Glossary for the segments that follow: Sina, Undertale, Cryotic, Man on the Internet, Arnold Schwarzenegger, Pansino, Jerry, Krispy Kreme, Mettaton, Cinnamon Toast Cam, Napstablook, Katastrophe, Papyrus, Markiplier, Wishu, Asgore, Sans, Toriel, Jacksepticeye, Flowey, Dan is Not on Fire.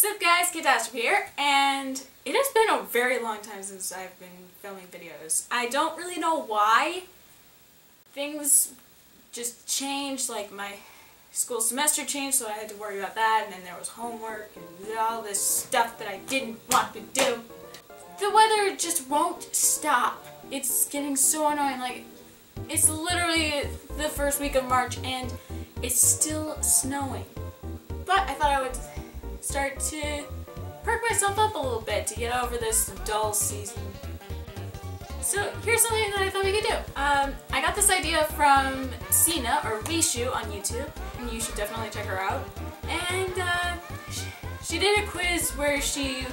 Sup guys, Katastrophe here, and it has been a very long time since I've been filming videos. I don't really know why. Things just changed, like my school semester changed, so I had to worry about that, and then there was homework and all this stuff that I didn't want to do. The weather just won't stop. It's getting so annoying. Like, it's literally the first week of March and it's still snowing. But I thought I would start to perk myself up a little bit to get over this dull season. So here's something that I thought we could do. I got this idea from Sina, or Wishu, on YouTube, and you should definitely check her out. And she did a quiz where she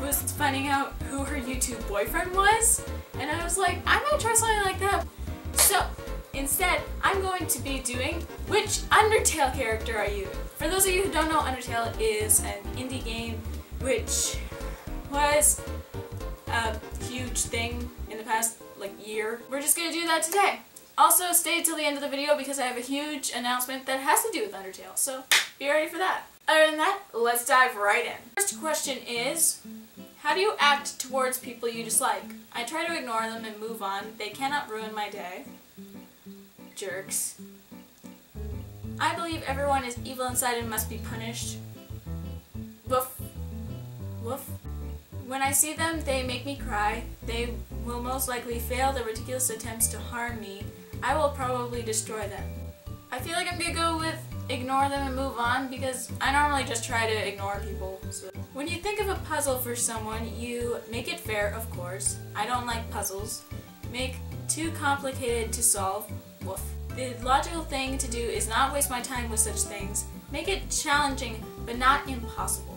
was finding out who her YouTube boyfriend was, and I was like, I might try something like that. So instead, I'm going to be doing, which Undertale character are you? For those of you who don't know, Undertale is an indie game which was a huge thing in the past, like, year. We're just gonna do that today. Also, stay till the end of the video because I have a huge announcement that has to do with Undertale, so be ready for that. Other than that, let's dive right in. First question is, how do you act towards people you dislike? I try to ignore them and move on. They cannot ruin my day. Jerks. I believe everyone is evil inside and must be punished. Woof. Woof. When I see them, they make me cry. They will most likely fail their ridiculous attempts to harm me. I will probably destroy them. I feel like I'm gonna go with ignore them and move on because I normally just try to ignore people. So. When you think of a puzzle for someone, you make it fair, of course. I don't like puzzles. Make too complicated to solve. Woof. The logical thing to do is not waste my time with such things. Make it challenging, but not impossible.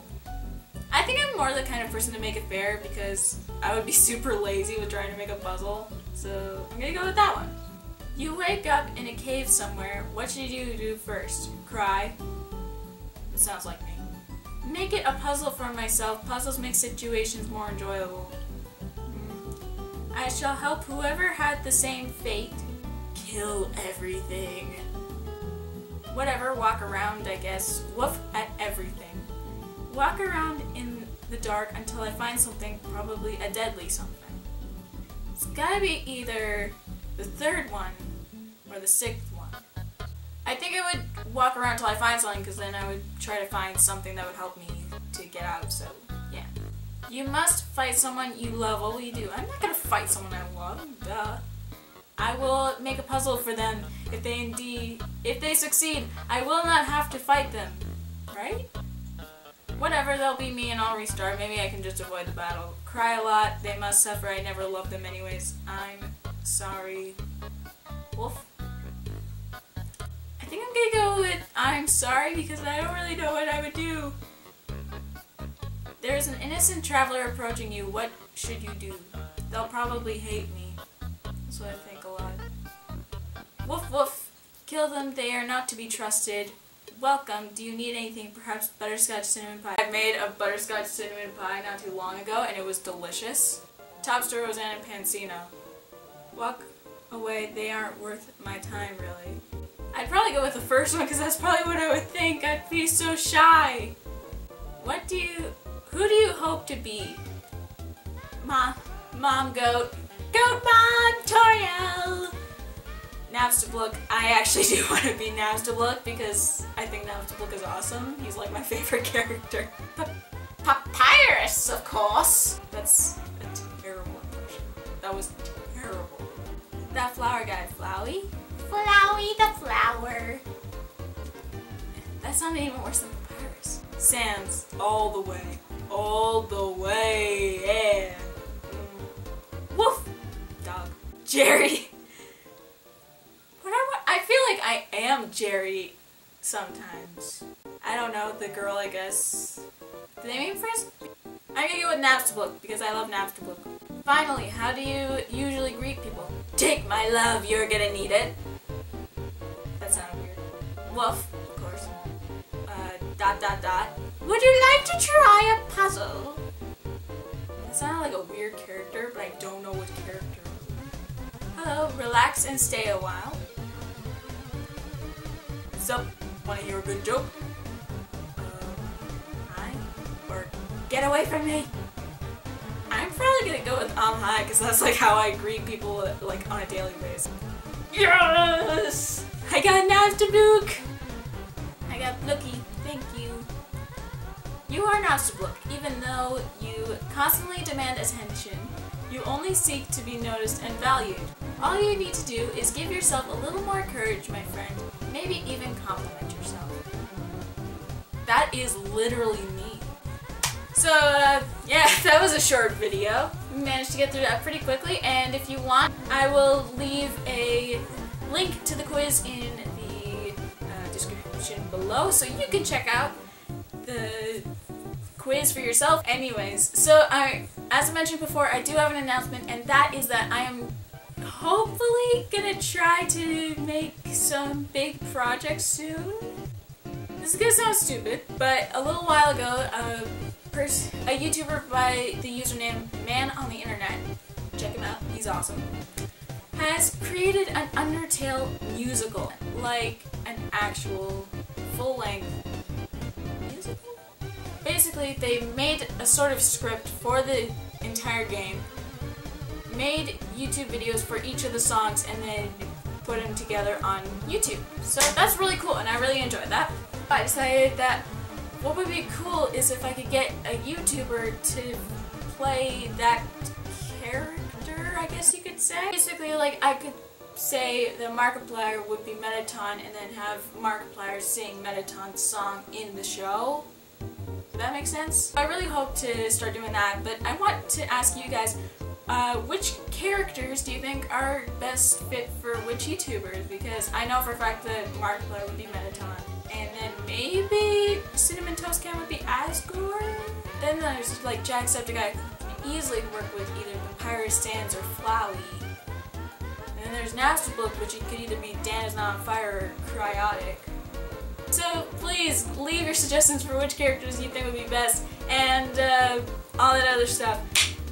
I think I'm more the kind of person to make it fair because I would be super lazy with trying to make a puzzle, so I'm gonna go with that one. You wake up in a cave somewhere. What should you do first? Cry. It sounds like me. Make it a puzzle for myself. Puzzles make situations more enjoyable. I shall help whoever had the same fate. Kill everything. Whatever, walk around, I guess. Woof at everything. Walk around in the dark until I find something, probably a deadly something. It's gotta be either the third one or the sixth one. I think I would walk around till I find something because then I would try to find something that would help me to get out, so yeah. You must fight someone you love. What will you do? I'm not gonna fight someone I love, duh. I will make a puzzle for them if they succeed. I will not have to fight them, right? Whatever, they'll be me and I'll restart. Maybe I can just avoid the battle. Cry a lot. They must suffer. I never loved them anyways. I'm sorry. Wolf. I think I'm gonna go with I'm sorry because I don't really know what I would do. There's an innocent traveler approaching you. What should you do? They'll probably hate me. That's what I think a lot. Woof woof. Kill them, they are not to be trusted. Welcome, do you need anything? Perhaps butterscotch cinnamon pie. I made a butterscotch cinnamon pie not too long ago and it was delicious. Tops to Roseanne and Pansino. Walk away, they aren't worth my time really. I'd probably go with the first one because that's probably what I would think. I'd be so shy. Who do you hope to be? Mom goat. Goat Mom, Toriel! Napstablook, I actually do want to be Napstablook because I think Napstablook is awesome. He's like my favorite character. Papyrus, of course! That's a terrible impression. That was terrible. That flower guy, Flowey? Flowey the flower! That sounded even worse than Papyrus. Sans, all the way. All the way, yeah! Woof! Dog. Jerry! I feel like I am Jerry sometimes. I don't know, the girl, I guess. Do they mean friends? I'm gonna go with Napstablook because I love Napstablook. Finally, how do you usually greet people? Take my love, you're gonna need it. That sounded weird. Woof, of course. ... Would you like to try a puzzle? It's not like a weird character, but I don't know what character. Hello, relax and stay a while. What's up? Wanna hear a good joke? Hi. Get away from me! I'm probably gonna go with hi, because that's like how I greet people like on a daily basis. Yes! I got Napstablook! I got Blookie, thank you. You are Napstablook, even though you constantly demand attention. You only seek to be noticed and valued. All you need to do is give yourself a little more courage, my friend. Maybe even compliment yourself. That is literally me. So, yeah, that was a short video. We managed to get through that pretty quickly, and if you want, I will leave a link to the quiz in the description below, so you can check out the quiz for yourself. Anyways, so as I mentioned before, I do have an announcement, and that is that I am hopefully gonna try to make some big projects soon. This is gonna sound stupid, but a little while ago, a YouTuber by the username Man on the Internet, check him out, he's awesome, has created an Undertale musical, like an actual full-length musical. Basically, they made a sort of script for the entire game, made YouTube videos for each of the songs, and then put them together on YouTube. So that's really cool, and I really enjoyed that. I decided that what would be cool is if I could get a YouTuber to play that character, I guess you could say. Basically, like, I could say the Markiplier would be Mettaton, and then have Markiplier sing Mettaton's song in the show. Does that make sense? I really hope to start doing that, but I want to ask you guys, which characters do you think are best fit for which YouTubers? Because I know for a fact that Markiplier would be Mettaton, and then maybe Cinnamon Toast Cam would be Asgore. Then there's like Jacksepticeye, who easily work with either Papyrus, Sans, or Flowey. And then there's Napstablook, which could either be Dan Is Not on Fire or Cryotic. So please leave your suggestions for which characters you think would be best, and all that other stuff.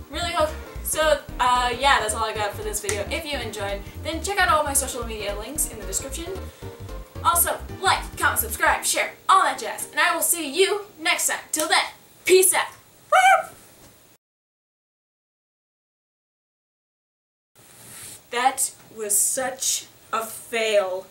Really hope. So, yeah, that's all I got for this video. If you enjoyed, then check out all my social media links in the description. Also, like, comment, subscribe, share, all that jazz. And I will see you next time. Till then, peace out. Woo! That was such a fail.